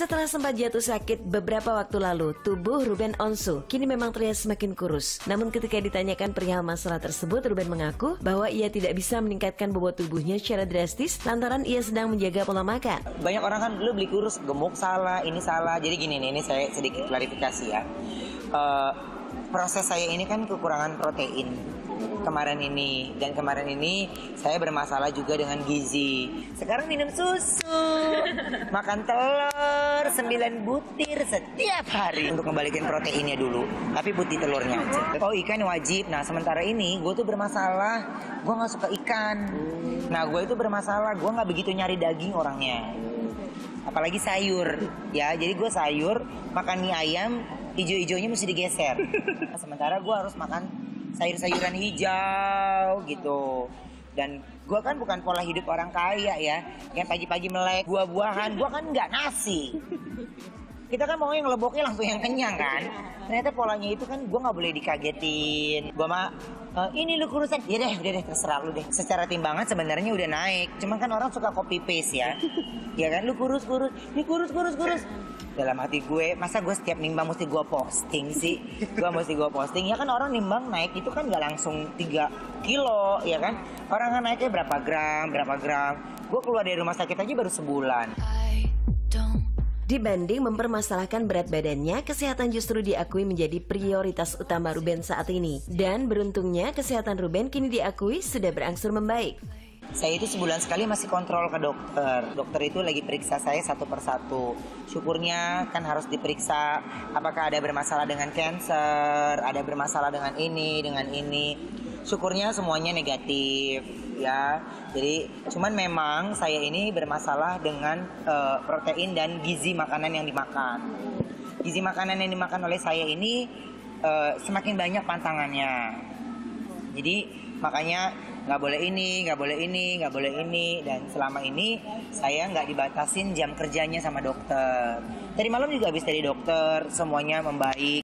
Setelah sempat jatuh sakit beberapa waktu lalu, tubuh Ruben Onsu kini memang terlihat semakin kurus. Namun ketika ditanyakan perihal masalah tersebut, Ruben mengaku bahwa ia tidak bisa meningkatkan bobot tubuhnya secara drastis lantaran ia sedang menjaga pola makan. Banyak orang kan, lu beli kurus, gemuk salah, ini salah. Jadi gini nih, ini saya sedikit klarifikasi ya. Proses saya ini kan kekurangan protein kemarin ini saya bermasalah juga dengan gizi. Sekarang minum susu, makan telur 9 butir setiap hari untuk ngembalikan proteinnya dulu, tapi putih telurnya aja. Oh, ikan wajib. Nah, sementara ini gue tuh bermasalah, gue nggak suka ikan. Nah, gue itu bermasalah, gue nggak begitu nyari daging orangnya, apalagi sayur ya. Jadi gue sayur, makan mie ayam, hijau-hijaunya mesti digeser. Sementara gue harus makan sayur-sayuran hijau gitu. Dan gue kan bukan pola hidup orang kaya ya, yang pagi-pagi melek, buah-buahan. Gue kan nggak nasi. Kita kan mau yang leboknya langsung yang kenyang kan. Ternyata polanya itu kan gue nggak boleh dikagetin. Gue mah ini lu kurusan, ya deh, udah deh, terserah lu deh. Secara timbangan sebenarnya udah naik, cuman kan orang suka copy paste ya. Ya kan, lu kurus-kurus, ini kurus-kurus. Dalam hati gue, masa gue setiap nimbang mesti gue posting sih? Gue mesti gue posting, ya kan orang nimbang naik itu kan gak langsung 3 kilo, ya kan? Orang kan naiknya berapa gram, gue keluar dari rumah sakit aja baru sebulan. Dibanding mempermasalahkan berat badannya, kesehatan justru diakui menjadi prioritas utama Ruben saat ini. Dan beruntungnya kesehatan Ruben kini diakui sudah berangsur membaik. Saya itu sebulan sekali masih kontrol ke dokter. Dokter itu lagi periksa saya satu persatu. Syukurnya kan harus diperiksa apakah ada bermasalah dengan kanker, ada bermasalah dengan ini, dengan ini. Syukurnya semuanya negatif ya. Jadi cuman memang saya ini bermasalah dengan protein dan gizi makanan yang dimakan. Gizi makanan yang dimakan oleh saya ini semakin banyak pantangannya. Jadi makanya nggak boleh ini, nggak boleh ini, nggak boleh ini. Dan selama ini saya nggak dibatasin jam kerjanya sama dokter. Tadi malam juga habis dari dokter, semuanya membaik.